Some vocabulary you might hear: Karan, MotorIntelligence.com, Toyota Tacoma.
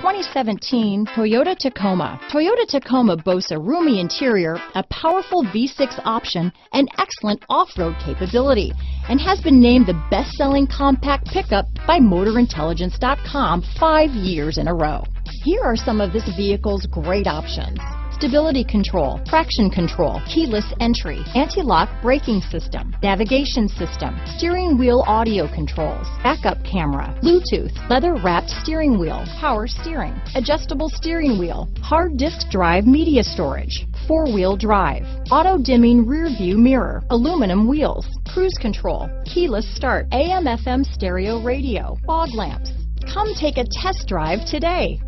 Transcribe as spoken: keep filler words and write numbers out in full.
twenty seventeen Toyota Tacoma. Toyota Tacoma boasts a roomy interior, a powerful V six option, and excellent off-road capability, and has been named the best-selling compact pickup by Motor Intelligence dot com five years in a row. Here are some of this vehicle's great options: stability control, traction control, keyless entry, anti-lock braking system, navigation system, steering wheel audio controls, backup camera, Bluetooth, leather-wrapped steering wheel, power steering, adjustable steering wheel, hard disk drive media storage, four-wheel drive, auto-dimming rear-view mirror, aluminum wheels, cruise control, keyless start, A M F M stereo radio, fog lamps. Come take a test drive today.